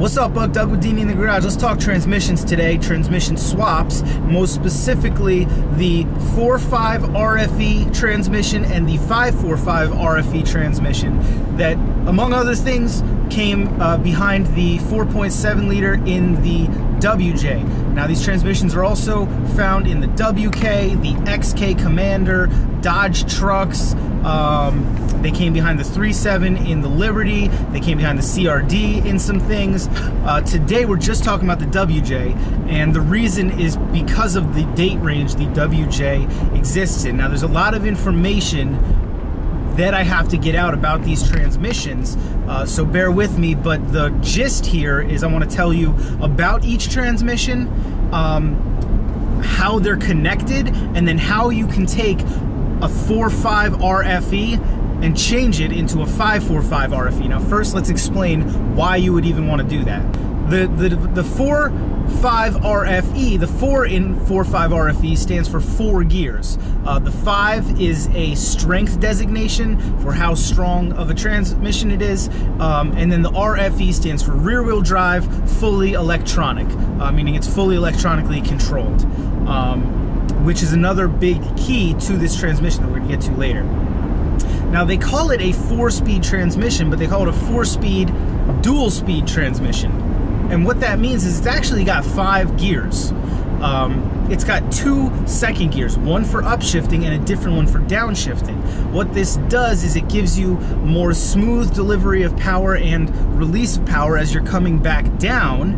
What's up, Buck Doug with D&E In The Garage. Let's talk transmissions today, transmission swaps, most specifically the 4.5 RFE transmission and the 5.45 RFE transmission that, among other things, came behind the 4.7 liter in the WJ. Now these transmissions are also found in the WK, the XK Commander, Dodge trucks. They came behind the 3.7 in the Liberty. They came behind the CRD in some things. Today we're just talking about the WJ, and the reason is because of the date range the WJ exists in. Now there's a lot of information that I have to get out about these transmissions, so bear with me, but the gist here is I want to tell you about each transmission, how they're connected, and then how you can take a 4.5 RFE and change it into a 5.45 RFE. Now first, let's explain why you would even want to do that. The 4.5 RFE, the 4 in 4.5 RFE stands for 4 gears. The 5 is a strength designation for how strong of a transmission it is, and then the RFE stands for rear-wheel drive, fully electronic, meaning it's fully electronically controlled, which is another big key to this transmission that we're going to get to later. Now they call it a 4-speed transmission, but they call it a 4-speed dual-speed transmission. And what that means is it's actually got 5 gears. It's got 2 second gears, one for upshifting and a different one for downshifting. What this does is it gives you more smooth delivery of power and release of power as you're coming back down.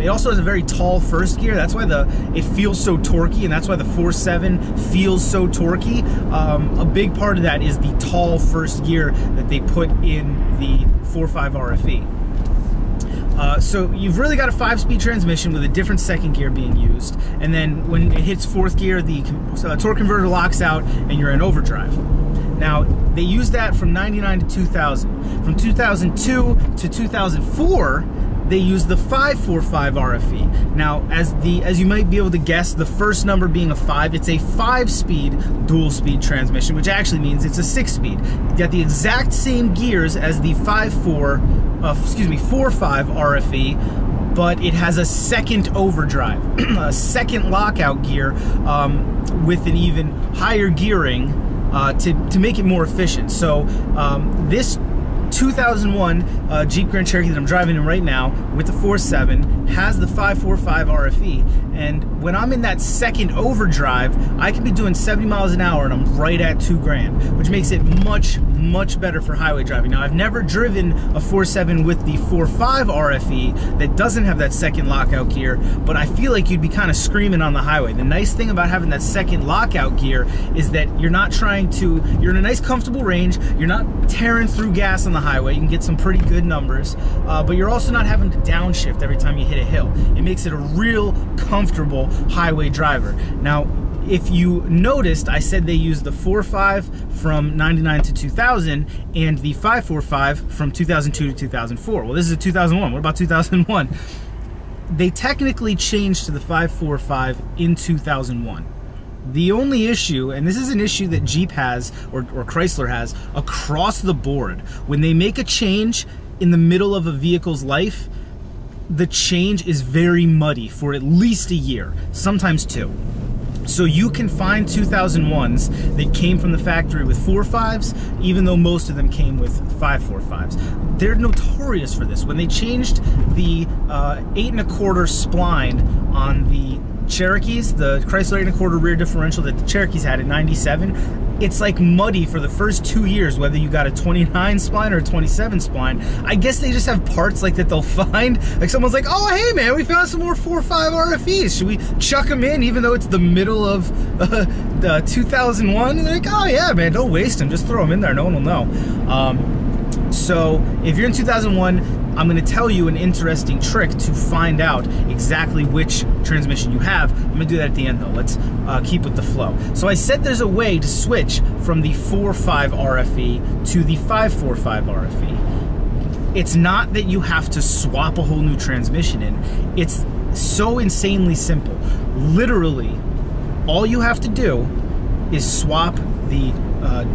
It also has a very tall first gear. That's why it feels so torquey, and that's why the 4.7 feels so torquey. A big part of that is the tall first gear that they put in the 4.5 RFE. So you've really got a 5-speed transmission with a different second gear being used, and then when it hits 4th gear, the torque converter locks out and you're in overdrive. Now they used that from 99 to 2000. From 2002 to 2004, they used the 5.45 RFE. Now, as you might be able to guess, the first number being a 5, it's a 5-speed dual-speed transmission, which actually means it's a 6-speed. You got the exact same gears as the 4.5 RFE, but it has a second overdrive, a second lockout gear with an even higher gearing to make it more efficient. So this 2001 Jeep Grand Cherokee that I'm driving in right now with the 4.7 has the 5.45 RFE, and when I'm in that second overdrive, I can be doing 70 miles an hour and I'm right at $2,000, which makes it much, much better for highway driving. Now I've never driven a 4.7 with the 4.5 RFE that doesn't have that second lockout gear, but I feel like you'd be kind of screaming on the highway. The nice thing about having that second lockout gear is that you're in a nice comfortable range, you're not tearing through gas on the highway, you can get some pretty good numbers, but you're also not having to downshift every time you hit a hill. It makes it a real comfortable highway driver. Now if you noticed, I said they used the 4.5 from 99 to 2000 and the 5.45 from 2002 to 2004. Well, this is 2001. What about 2001? They technically changed to the 5.45 in 2001. The only issue, and this is an issue that Jeep has, or Chrysler has, across the board, when they make a change in the middle of a vehicle's life, the change is very muddy for at least a year, sometimes 2. So you can find 2001s that came from the factory with 4.5s, even though most of them came with 5.45s. They're notorious for this. When they changed the 8.25 spline on the Cherokees, the Chrysler 8.25 rear differential that the Cherokees had in 97, it's like muddy for the first 2 years whether you got a 29 spline or a 27 spline. I guess they just have parts like that they'll find. Like someone's like, oh hey man, we found some more 4.5 RFEs. Should we chuck them in even though it's the middle of 2001? And they're like, oh yeah man, don't waste them. Just throw them in there. No one will know. So if you're in 2001, I'm going to tell you an interesting trick to find out exactly which transmission you have. I'm going to do that at the end though. Let's keep with the flow. So I said there's a way to switch from the 4.5 RFE to the 5.45 RFE. It's not that you have to swap a whole new transmission in. It's so insanely simple. Literally, all you have to do is swap the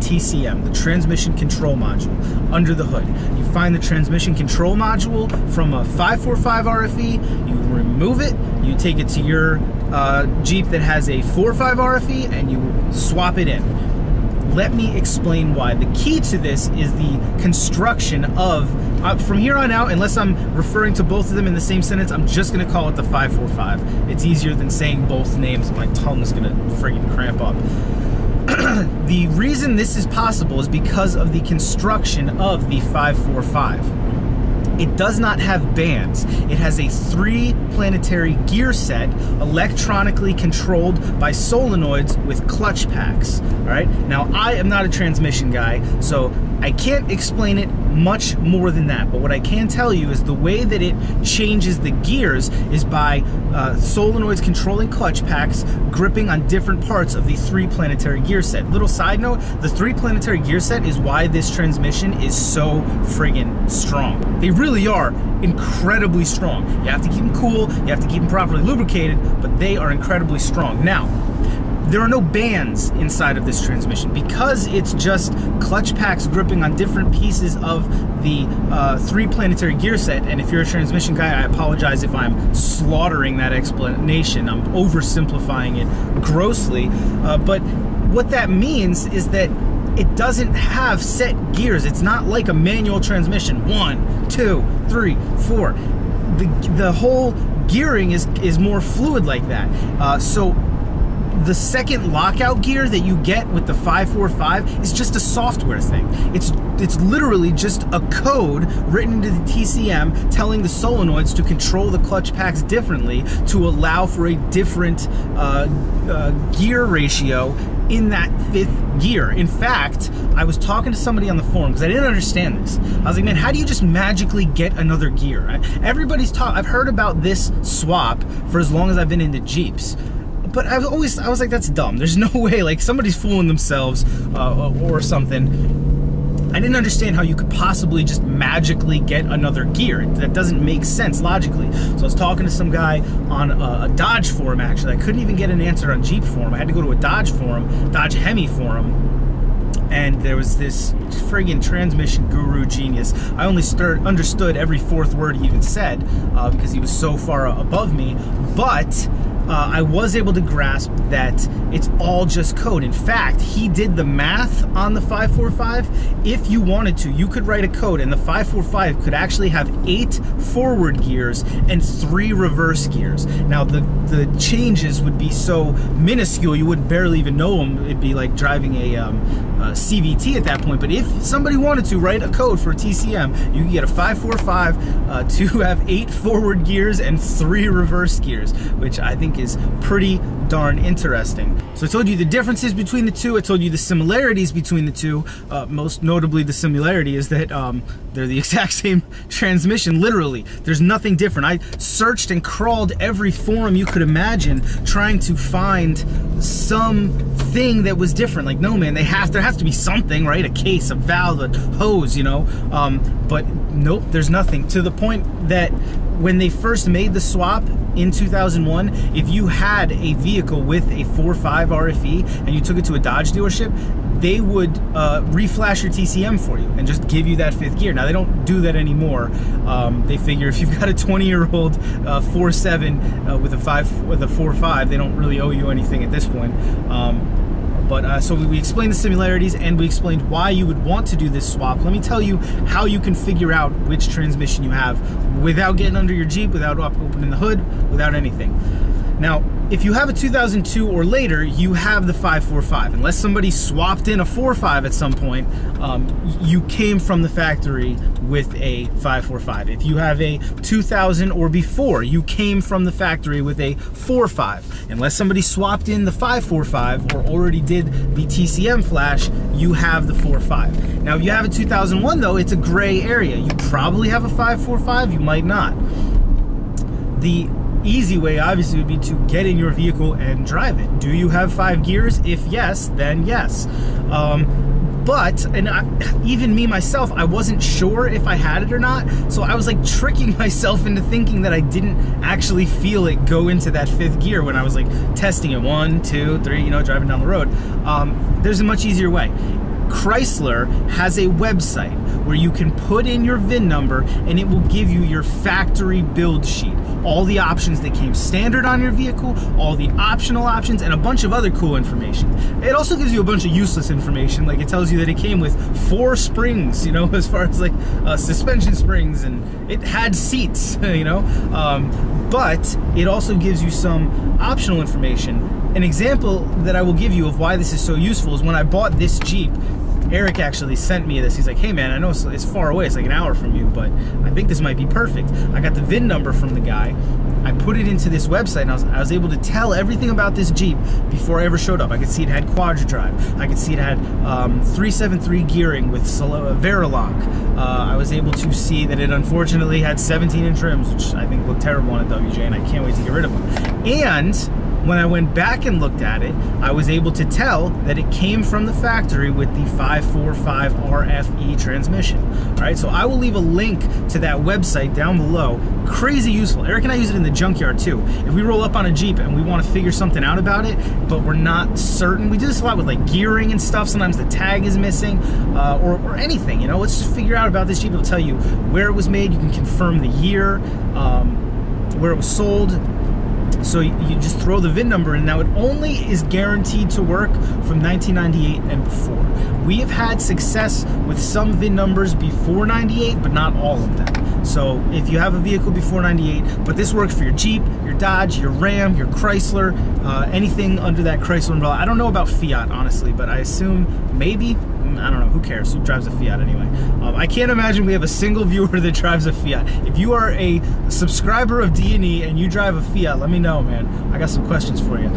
TCM, the transmission control module, under the hood. You find the transmission control module from a 545 RFE, you remove it, you take it to your Jeep that has a 45 RFE, and you swap it in. Let me explain why. The key to this is the construction of, from here on out, unless I'm referring to both of them in the same sentence, I'm just gonna call it the 545. It's easier than saying both names. My tongue is gonna friggin' cramp up. The reason this is possible is because of the construction of the 545. It does not have bands. It has a 3 planetary gear set, electronically controlled by solenoids with clutch packs. All right. Now, I am not a transmission guy, so I can't explain it much more than that. But what I can tell you is the way that it changes the gears is by solenoids controlling clutch packs gripping on different parts of the 3 planetary gear set. Little side note, the 3 planetary gear set is why this transmission is so friggin' strong. They really are incredibly strong. You have to keep them cool, you have to keep them properly lubricated, but they are incredibly strong. Now, there are no bands inside of this transmission because it's just clutch packs gripping on different pieces of the 3 planetary gear set. And if you're a transmission guy, I apologize if I'm slaughtering that explanation. I'm oversimplifying it grossly. But what that means is that it doesn't have set gears. It's not like a manual transmission. 1, 2, 3, 4. The whole gearing is more fluid like that. So the second lockout gear that you get with the 545 is just a software thing. It's literally just a code written into the TCM telling the solenoids to control the clutch packs differently to allow for a different gear ratio in that 5th gear. In fact, I was talking to somebody on the forum because I didn't understand this. I was like, man, how do you just magically get another gear? Everybody's talking. I've heard about this swap for as long as I've been into Jeeps. But I was like, that's dumb. There's no way, like, somebody's fooling themselves or something. I didn't understand how you could possibly just magically get another gear. That doesn't make sense logically. So I was talking to some guy on a Dodge forum, actually. I couldn't even get an answer on Jeep forum. I had to go to a Dodge forum, Dodge Hemi forum. And there was this friggin' transmission guru genius. I only understood every 4th word he even said because he was so far above me. But I was able to grasp that it's all just code. In fact, he did the math on the 545. If you wanted to, you could write a code, and the 545 could actually have 8 forward gears and 3 reverse gears. Now, the changes would be so minuscule, you would barely even know them. It'd be like driving a CVT at that point. But if somebody wanted to write a code for a TCM, you can get a 545 to have 8 forward gears and 3 reverse gears, which I think is pretty darn interesting. So I told you the differences between the two. I told you the similarities between the two. Most notably, the similarity is that they're the exact same transmission, literally. There's nothing different. I searched and crawled every forum you could imagine trying to find something that was different. Like, no, man, there has to be something, right? A case, a valve, a hose, you know? But nope, there's nothing. To the point that when they first made the swap in 2001, if you had a vehicle with a 4.5 RFE and you took it to a Dodge dealership, they would reflash your TCM for you and just give you that 5th gear. Now, they don't do that anymore. They figure if you've got a 20-year-old 4.7 with a 4.5, they don't really owe you anything at this point. So we explained the similarities and we explained why you would want to do this swap. Let me tell you how you can figure out which transmission you have without getting under your Jeep, without opening the hood, without anything. Now, if you have a 2002 or later, you have the 545. Unless somebody swapped in a 4.5 at some point, you came from the factory with a 545. If you have a 2000 or before, you came from the factory with a 4.5. Unless somebody swapped in the 545 or already did the TCM flash, you have the 4.5. Now, if you have a 2001 though, it's a gray area. You probably have a 545, you might not. The easy way, obviously, would be to get in your vehicle and drive it. Do you have 5 gears? If yes, then yes. But, and even me myself, I wasn't sure if I had it or not, so I was like tricking myself into thinking that I didn't actually feel it go into that fifth gear when I was like testing it 1, 2, 3, you know, driving down the road. There's a much easier way. Chrysler has a website where you can put in your VIN number and it will give you your factory build sheet. All the options that came standard on your vehicle, all the optional options, and a bunch of other cool information. It also gives you a bunch of useless information, like it tells you that it came with 4 springs, you know, as far as like suspension springs, and it had seats, you know. But it also gives you some optional information. An example that I will give you of why this is so useful is when I bought this Jeep, Eric actually sent me this. He's like, hey man, I know it's far away, it's like an hour from you, but I think this might be perfect. I got the VIN number from the guy, I put it into this website, and I was able to tell everything about this Jeep before I ever showed up. I could see it had Quadra Drive, I could see it had 373 gearing with Vari-Lock. I was able to see that it unfortunately had 17-inch rims, which I think look terrible on a WJ, and I can't wait to get rid of them. And when I went back and looked at it, I was able to tell that it came from the factory with the 545 RFE transmission. All right, so I will leave a link to that website down below. Crazy useful. Eric and I use it in the junkyard too. If we roll up on a Jeep and we want to figure something out about it, but we're not certain, we do this a lot with like gearing and stuff. Sometimes the tag is missing or anything, you know. Let's just figure out about this Jeep. It'll tell you where it was made. You can confirm the year, where it was sold. So you just throw the VIN number in. Now it only is guaranteed to work from 1998 and before. We have had success with some VIN numbers before 98, but not all of them. So if you have a vehicle before 98, but this works for your Jeep, your Dodge, your Ram, your Chrysler, anything under that Chrysler umbrella. I don't know about Fiat, honestly, but I assume maybe, I don't know, who cares, who drives a Fiat anyway? I can't imagine we have a single viewer that drives a Fiat. If you are a subscriber of D&E and you drive a Fiat, let me know, man. I got some questions for you.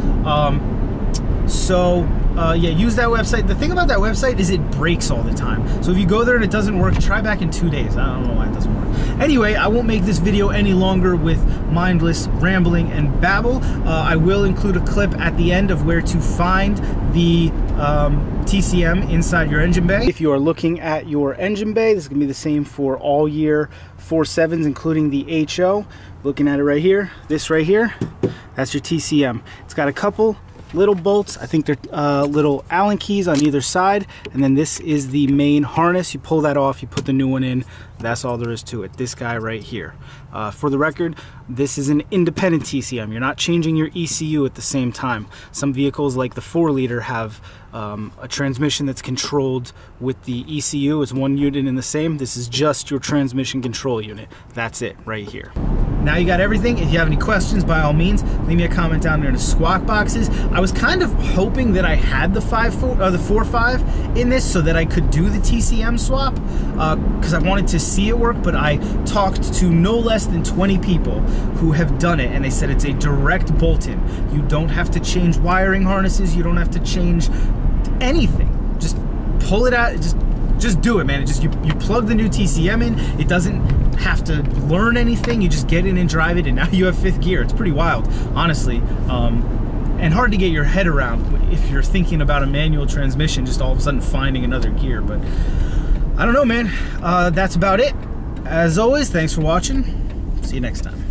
Yeah, use that website. The thing about that website is it breaks all the time. So if you go there and it doesn't work, try back in 2 days. I don't know why it doesn't work. Anyway, I won't make this video any longer with mindless rambling and babble. I will include a clip at the end of where to find the TCM inside your engine bay. If you are looking at your engine bay, this is going to be the same for all year 47s, including the HO. Looking at it right here, this right here, that's your TCM. It's got a couple little bolts, I think they're little Allen keys on either side, and then this is the main harness. You pull that off, you put the new one in, that's all there is to it. This guy right here, for the record, this is an independent TCM. You're not changing your ECU at the same time. Some vehicles like the 4-liter have a transmission that's controlled with the ECU. It's one unit in the same. This is just your transmission control unit. That's it right here. Now you got everything. If you have any questions, by all means, leave me a comment down there in the squawk boxes. I was kind of hoping that I had the 4.5 in this so that I could do the TCM swap, because I wanted to see it work, but I talked to no less than 20 people who have done it, and they said it's a direct bolt-in. You don't have to change wiring harnesses. You don't have to change anything. Just pull it out. Just do it, man. It just you plug the new TCM in. It doesn't have to learn anything. You just get in and drive it, and now you have fifth gear. It's pretty wild, honestly, and hard to get your head around if you're thinking about a manual transmission, just all of a sudden finding another gear. But I don't know, man. That's about it. As always, thanks for watching. See you next time.